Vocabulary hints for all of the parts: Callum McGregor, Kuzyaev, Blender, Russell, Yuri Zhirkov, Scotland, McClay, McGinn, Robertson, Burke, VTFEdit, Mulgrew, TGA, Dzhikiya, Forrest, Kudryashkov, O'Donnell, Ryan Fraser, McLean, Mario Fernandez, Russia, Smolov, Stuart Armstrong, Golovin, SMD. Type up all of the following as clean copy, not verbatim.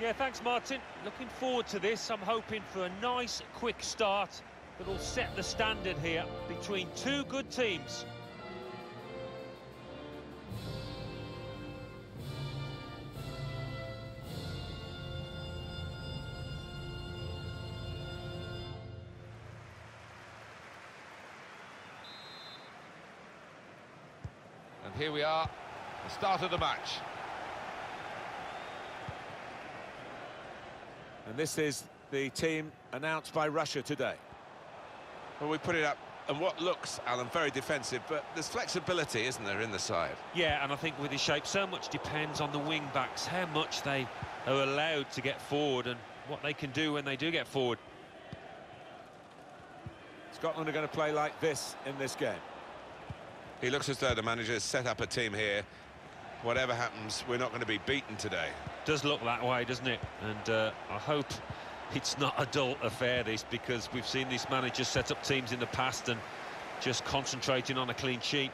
Yeah, thanks, Martin. Looking forward to this. I'm hoping for a nice, quick start that'll set the standard here between two good teams. And here we are, the start of the match. And this is the team announced by Russia today. Well, we put it up, and what looks, Alan, very defensive, but there's flexibility, isn't there, in the side? Yeah, and I think with his shape, so much depends on the wing-backs, how much they are allowed to get forward and what they can do when they do get forward. Scotland are going to play like this in this game. He looks as though the manager has set up a team here. Whatever happens, we're not going to be beaten today. Does look that way, doesn't it? And I hope it's not a dull affair, this, because we've seen these managers set up teams in the past and just concentrating on a clean sheet.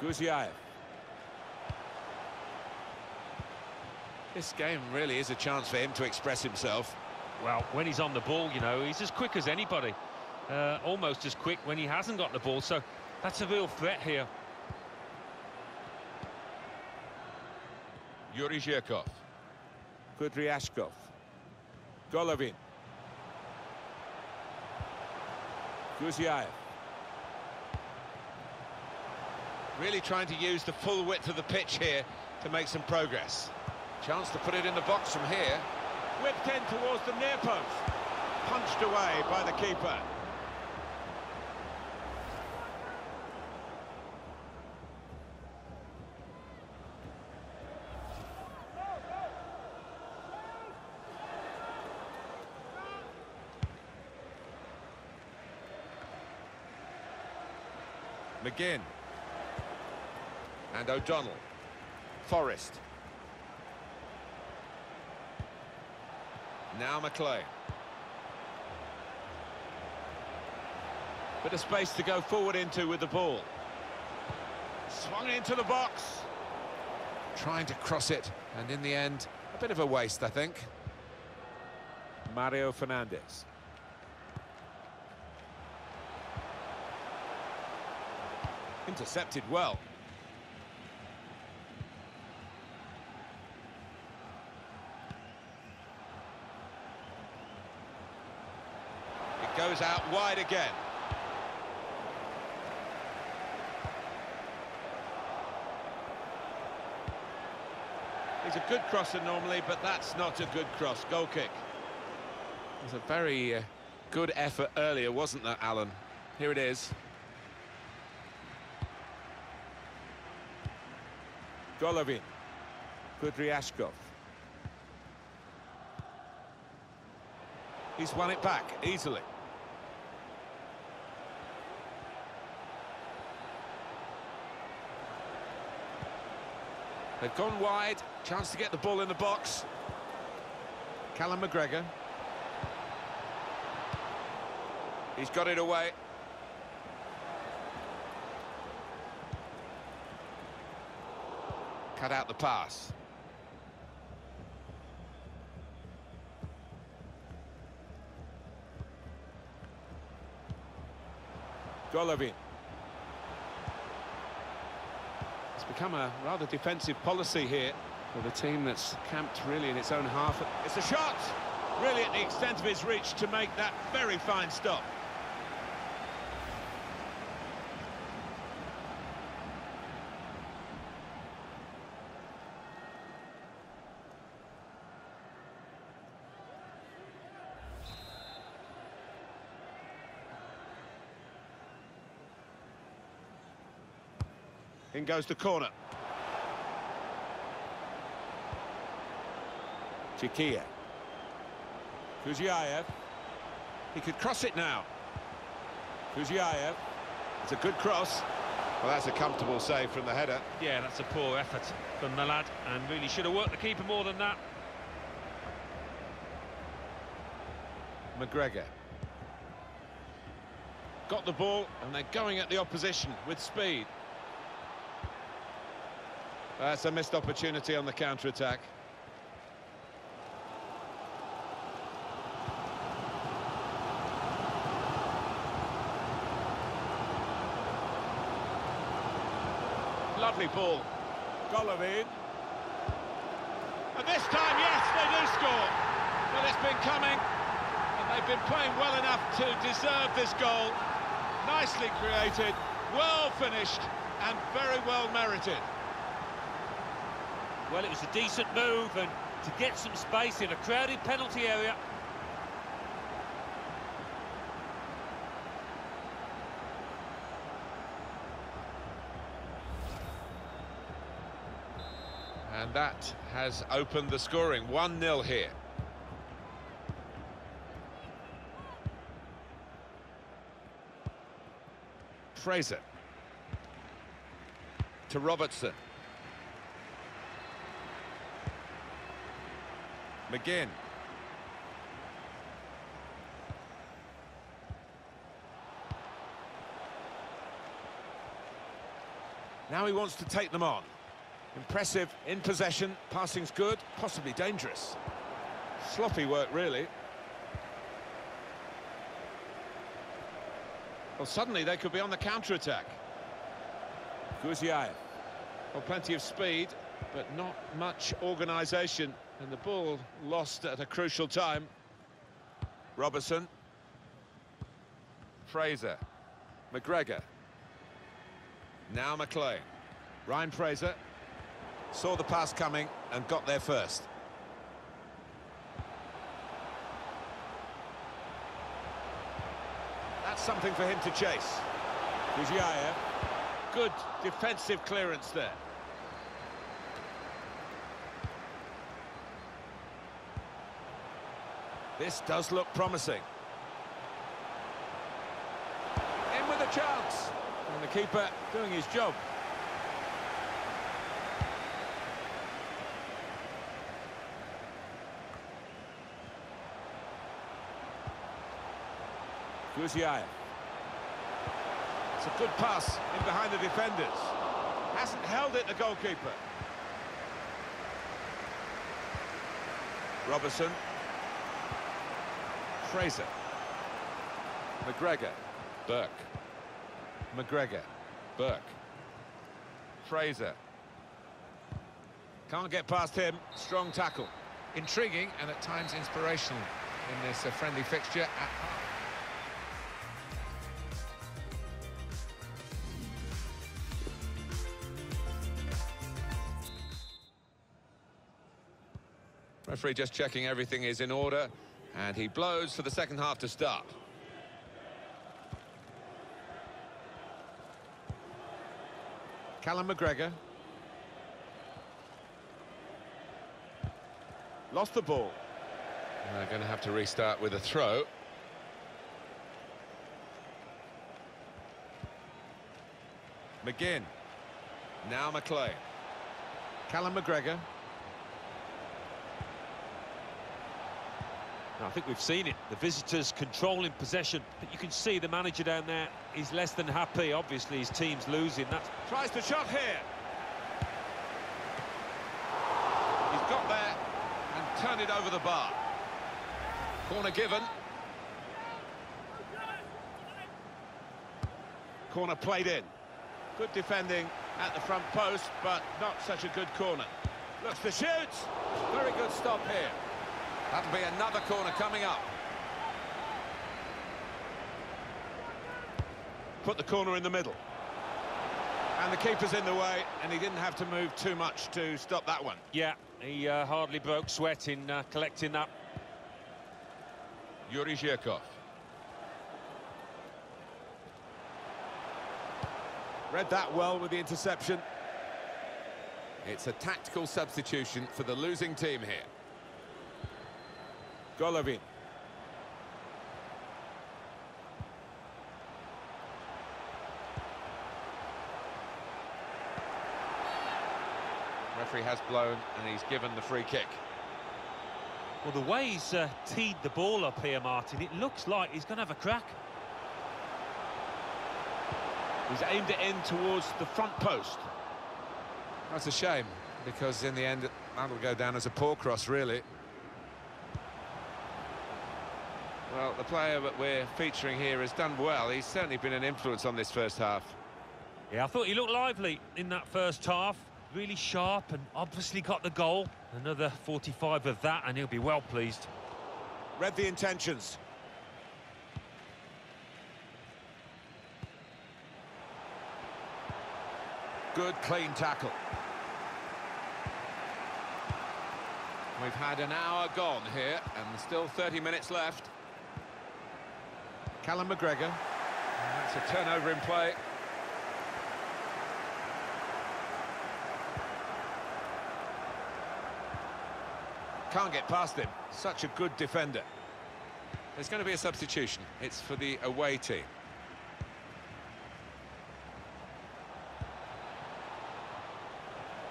Kuzyaev. This game really is a chance for him to express himself. Well, when he's on the ball, you know, he's as quick as anybody. Almost as quick when he hasn't got the ball, so that's a real threat here. Yuri Zhirkov. Kudryashkov. Golovin. Kuzyaev. Really trying to use the full width of the pitch here to make some progress. Chance to put it in the box from here. Whipped in towards the near post. Punched away by the keeper. McGinn and O'Donnell. Forrest. Now McLean. Bit of space to go forward into with the ball. Swung into the box. Trying to cross it, and in the end, a bit of a waste, I think. Mario Fernandez. Intercepted well. It goes out wide again. He's a good crosser normally, but that's not a good cross. Goal kick. It was a very good effort earlier, wasn't that, Alan? Here it is. Golovin, Kudryashkov. He's won it back easily. They've gone wide, chance to get the ball in the box. Callum McGregor. He's got it away. Cut out the pass. Golovin. It's become a rather defensive policy here with a team that's camped really in its own half. It's a shot, really at the extent of his reach to make that very fine stop. In goes the corner. Dzhikiya. Kuzyaev. He could cross it now. Kuzyaev. It's a good cross. Well, that's a comfortable save from the header. Yeah, that's a poor effort from the lad, and really should have worked the keeper more than that. McGregor. Got the ball, and they're going at the opposition with speed. That's a missed opportunity on the counter-attack. lovely ball. Golovin. And this time, yes, they do score. Well, it's been coming, and they've been playing well enough to deserve this goal. Nicely created, well finished, and very well merited. Well, it was a decent move, and to get some space in a crowded penalty area. And that has opened the scoring. 1-0 here. Fraser. To Robertson. McGinn. Now he wants to take them on. Impressive, in possession, passing's good, possibly dangerous. Sloppy work, really. Well, suddenly they could be on the counter-attack. Kuzyaev. Well, plenty of speed, but not much organisation. And the ball lost at a crucial time. Robertson. Fraser. McGregor. Now McLean. Ryan Fraser. Saw the pass coming and got there first. That's something for him to chase. Kuzyaev, good defensive clearance there. This does look promising. In with a chance. And the keeper doing his job. Kuzyaev. It's a good pass in behind the defenders. Hasn't held it, the goalkeeper. Robertson. Fraser. McGregor. Burke. McGregor. Burke. Fraser. Can't get past him. Strong tackle. Intriguing and at times inspirational in this friendly fixture at home. Referee just checking everything is in order, and he blows for the second half to start. Callum McGregor. Lost the ball. And they're going to have to restart with a throw. McGinn. Now McClay. Callum McGregor. I think we've seen it, the visitors controlling possession, but you can see the manager down there is less than happy. Obviously his team's losing. That tries the shot here. He's got there and turned it over the bar. Corner given. Corner played in. Good defending at the front post, but not such a good corner. Looks to shoot. Very good stop here. That'll be another corner coming up. Put the corner in the middle. And the keeper's in the way, and he didn't have to move too much to stop that one. Yeah, he hardly broke sweat in collecting that. Yuri Zhirkov. Read that well with the interception. It's a tactical substitution for the losing team here. Golovin. Referee has blown and he's given the free kick. Well, the way he's teed the ball up here, Martin, it looks like he's going to have a crack. He's aimed it in towards the front post. That's a shame, because in the end that'll go down as a poor cross, really. Well, the player that we're featuring here has done well. He's certainly been an influence on this first half. Yeah, I thought he looked lively in that first half. Really sharp and obviously got the goal. Another 45 of that and he'll be well pleased. Read the intentions. Good, clean tackle. We've had an hour gone here, and still 30 minutes left. Callum McGregor. That's a turnover in play. Can't get past him. Such a good defender. There's going to be a substitution. It's for the away team.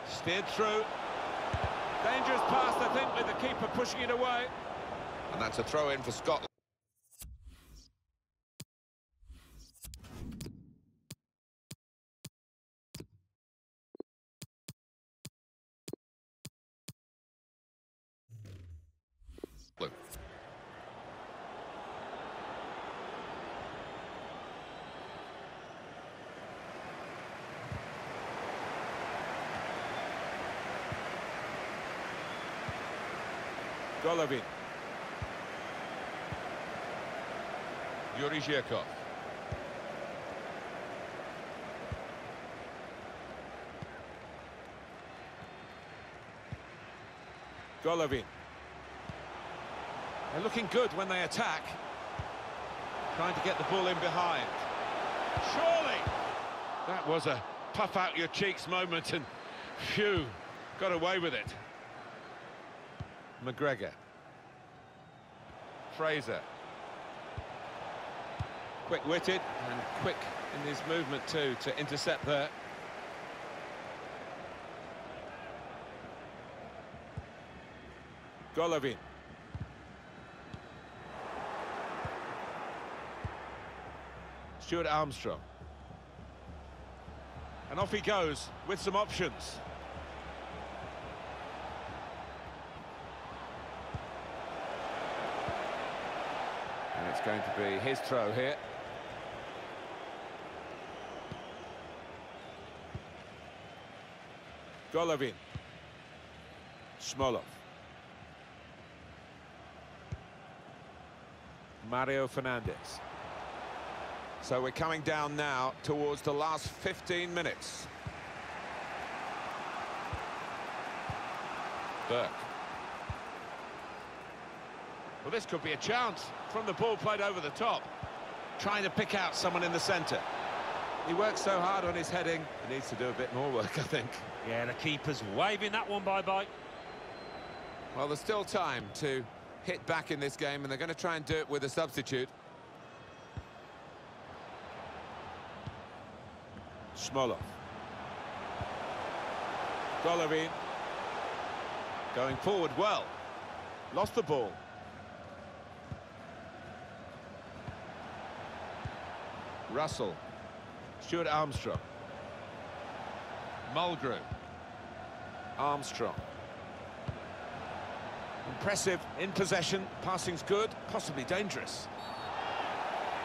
Steered through. Dangerous pass, I think, with the keeper pushing it away. And that's a throw-in for Scotland. Golovin. Yuri Zhirkov. Golovin. They're looking good when they attack. Trying to get the ball in behind. Surely! That was a puff-out-your-cheeks moment, and phew, got away with it. McGregor. Fraser. Quick-witted and quick in his movement too to intercept there. Golovin. Stuart Armstrong. And off he goes with some options. It's going to be his throw here. Golovin. Smolov. Mario Fernandez. So we're coming down now towards the last 15 minutes. Burke. Well, this could be a chance from the ball played over the top. Trying to pick out someone in the centre. He works so hard on his heading. He needs to do a bit more work, I think. Yeah, the keeper's waving that one bye-bye. Well, there's still time to hit back in this game, and they're going to try and do it with a substitute. Smolov. Golovin. Going forward well. Lost the ball. Russell. Stuart Armstrong. Mulgrew. Armstrong. Impressive in possession. Passing's good, possibly dangerous.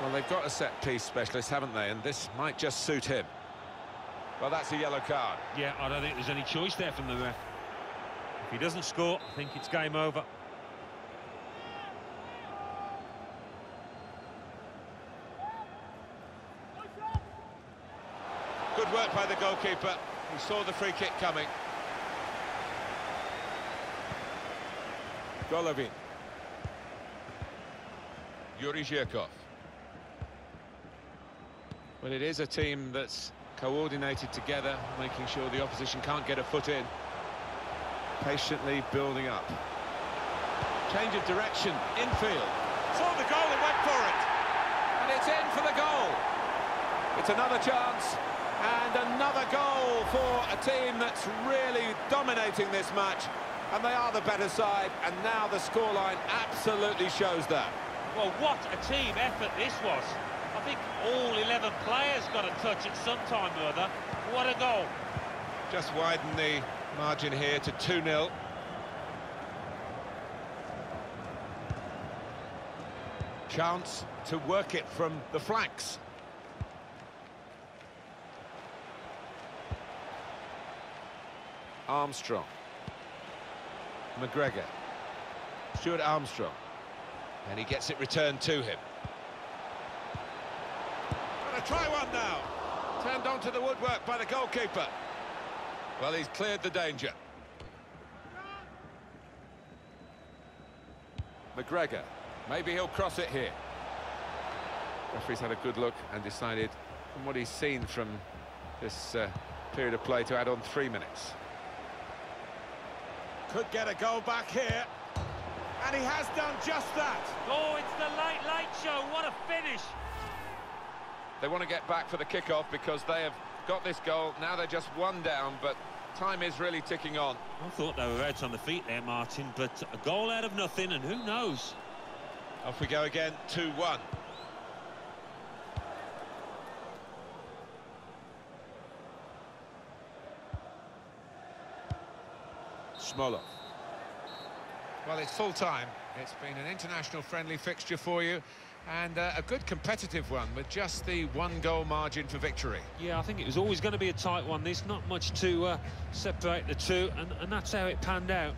Well, they've got a set-piece specialist, haven't they? And this might just suit him. Well, that's a yellow card. Yeah, I don't think there's any choice there from the ref. If he doesn't score, I think it's game over. Good work by the goalkeeper. He saw the free kick coming. Golovin. Yuri Zhirkov. Well, it is a team that's coordinated together, making sure the opposition can't get a foot in. Patiently building up. Change of direction, infield. Saw the goal and went for it. And it's in for the goal. It's another chance. And another goal for a team that's really dominating this match. And they are the better side, and now the scoreline absolutely shows that. Well, what a team effort this was. I think all 11 players got a touch at some time or other. What a goal. Just widen the margin here to 2-0. Chance to work it from the flanks. Armstrong. McGregor. Stuart Armstrong. And he gets it returned to him. Gonna try one now. Turned onto the woodwork by the goalkeeper. Well, he's cleared the danger. McGregor. Maybe he'll cross it here. Referee's had a good look and decided, from what he's seen from this period of play, to add on 3 minutes. Could get a goal back here. And he has done just that. Oh, it's the late show. What a finish. They want to get back for the kickoff because they have got this goal. Now they're just one down, but time is really ticking on. I thought they were out on the feet there, Martin, but a goal out of nothing, and who knows? Off we go again, 2-1. Smolov. Well, it's full-time. It's been an international friendly fixture for you, and a good competitive one with just the one-goal margin for victory. Yeah, I think it was always going to be a tight one. There's not much to separate the two, and that's how it panned out.